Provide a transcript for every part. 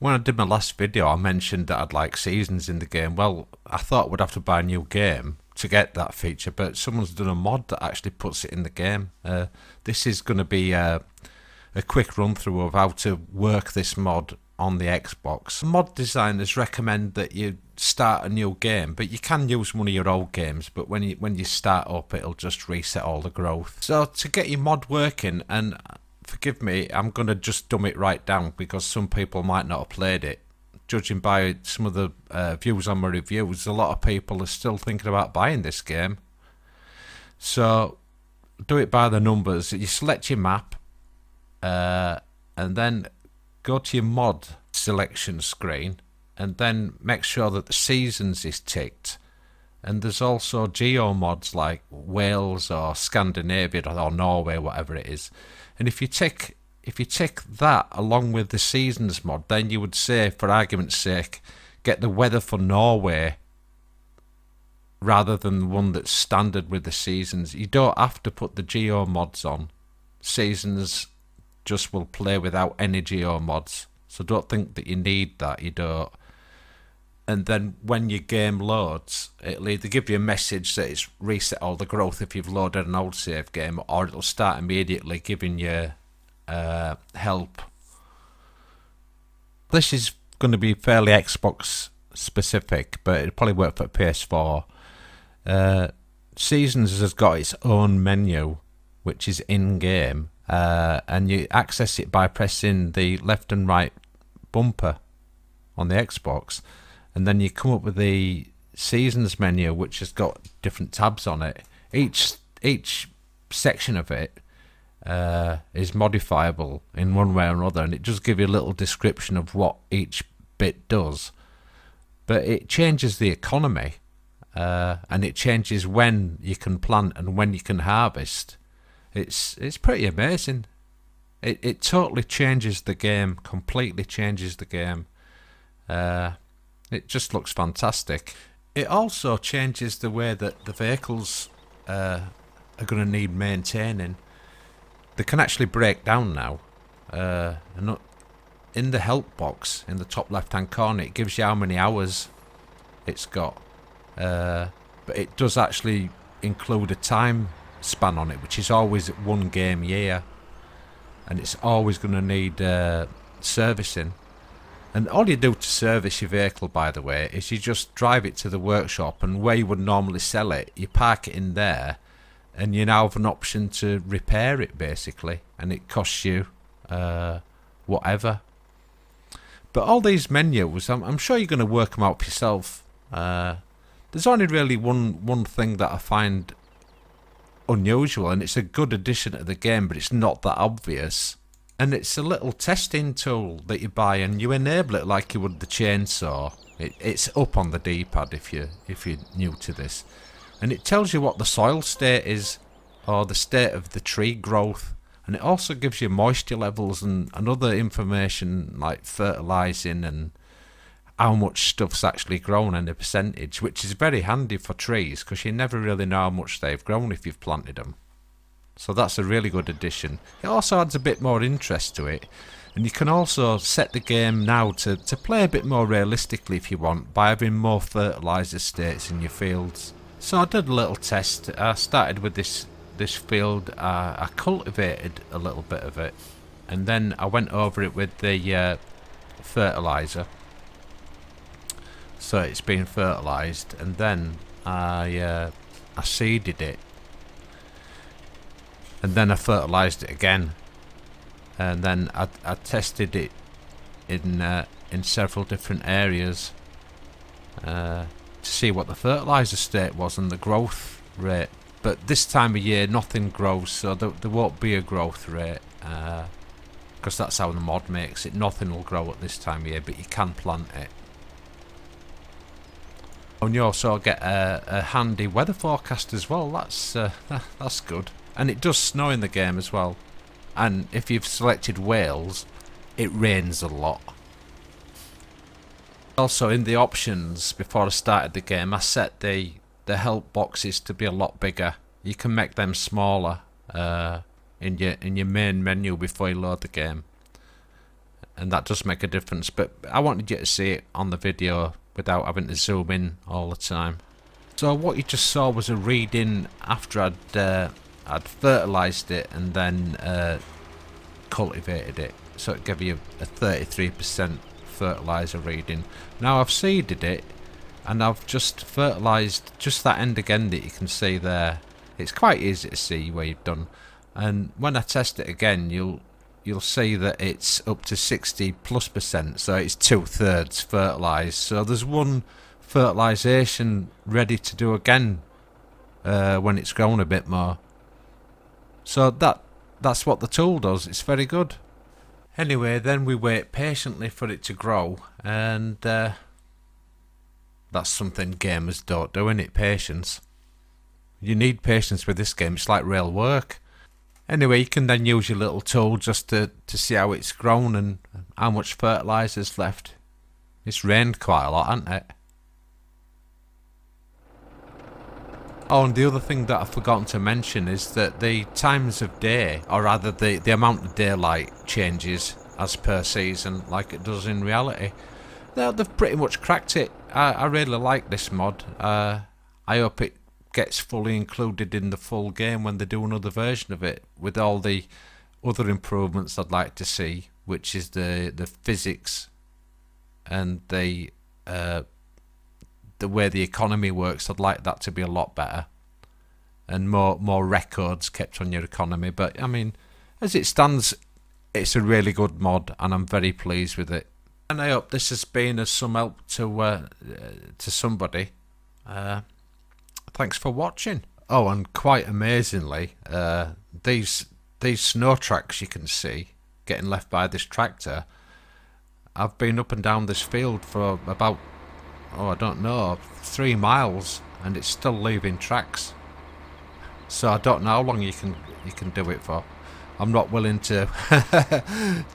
when I did my last video, I mentioned that I'd like seasons in the game. Well, I thought we'd have to buy a new game to get that feature, but someone's done a mod that actually puts it in the game. This is going to be a quick run through of how to work this mod on the Xbox. Mod designers recommend that you start a new game, but you can use one of your old games, but when you start up, it'll just reset all the growth. So to get your mod working, and forgive me, I'm going to just dumb it right down because some people might not have played it. Judging by some of the views on my reviews, a lot of people are still thinking about buying this game. So do it by the numbers. You select your map, and then go to your mod selection screen, and then make sure that the seasons is ticked. And there's also geo mods like Wales or Scandinavia or Norway, whatever it is. And if you tick that along with the seasons mod, then you would say, for argument's sake, get the weather for Norway rather than the one that's standard with the seasons. You don't have to put the geo mods on. Seasons just will play without any geo mods, so don't think that you need that, you don't. And then when your game loads, it'll either give you a message that it's reset all the growth if you've loaded an old save game, or it'll start immediately giving you help. This is going to be fairly Xbox specific, but it'll probably work for PS4. Seasons has got its own menu, which is in game, and you access it by pressing the left and right bumper on the Xbox, and then you come up with the seasons menu, which has got different tabs on it. Each section of it is modifiable in one way or another, and it does give you a little description of what each bit does, but it changes the economy, and it changes when you can plant and when you can harvest. It's pretty amazing. It totally changes the game, completely changes the game. It just looks fantastic. It also changes the way that the vehicles are going to need maintaining. They can actually break down now. And in the help box in the top left hand corner, it gives you how many hours it's got. But it does actually include a time span on it, which is always one game year, and it's always going to need servicing. And all you do to service your vehicle, by the way, is you just drive it to the workshop, and where you would normally sell it, you park it in there, and you now have an option to repair it, basically, and it costs you whatever. But all these menus, I'm sure you're going to work them out for yourself. There's only really one thing that I find unusual, and it's a good addition to the game, but it's not that obvious. And it's a little testing tool that you buy, and you enable it like you would the chainsaw. It's up on the D-pad if you're new to this. And it tells you what the soil state is, or the state of the tree growth. And it also gives you moisture levels and other information like fertilising and how much stuff's actually grown and the percentage, which is very handy for trees because you never really know how much they've grown if you've planted them. So that's a really good addition. It also adds a bit more interest to it, and you can also set the game now to play a bit more realistically if you want by having more fertiliser states in your fields. So I did a little test. I started with this field. I cultivated a little bit of it, and then I went over it with the fertiliser. So it's been fertilised, and then I seeded it. And then I fertilised it again, and then I tested it in several different areas to see what the fertiliser state was and the growth rate. But this time of year nothing grows, so there won't be a growth rate, because that's how the mod makes it. Nothing will grow at this time of year, but you can plant it. And you also get a handy weather forecast as well. That's good. And it does snow in the game as well. And if you've selected Wales, it rains a lot. Also in the options, before I started the game, I set the help boxes to be a lot bigger. You can make them smaller in your main menu before you load the game. and that does make a difference, but I wanted you to see it on the video without having to zoom in all the time. So what you just saw was a reading after I'd fertilised it and then cultivated it, so it gave you a 33% fertiliser reading. Now I've seeded it and I've just fertilised just that end again that you can see there. It's quite easy to see where you've done, and when I test it again you'll see that it's up to 60+%, so it's 2/3 fertilised. So there's one fertilisation ready to do again when it's grown a bit more. So that's what the tool does. It's very good. Anyway, then we wait patiently for it to grow, and that's something gamers don't do, innit? Patience. You need patience with this game. It's like real work. Anyway, you can then use your little tool just to see how it's grown and how much fertiliser's left. It's rained quite a lot, hasn't it? Oh, and the other thing that I've forgotten to mention is that the times of day, or rather the amount of daylight, changes as per season like it does in reality. They've pretty much cracked it. I really like this mod. I hope it gets fully included in the full game when they do another version of it, with all the other improvements I'd like to see, which is the physics and the way the economy works. I'd like that to be a lot better and more records kept on your economy. But I mean, as it stands, it's a really good mod and I'm very pleased with it, and I hope this has been of some help to somebody. Thanks for watching. Oh, and quite amazingly, these snow tracks you can see getting left by this tractor, I've been up and down this field for about, oh, I don't know, 3 miles, and it's still leaving tracks. So I don't know how long you can do it for. I'm not willing to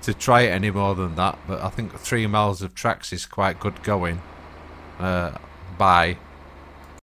to try it any more than that, but I think 3 miles of tracks is quite good going. Bye.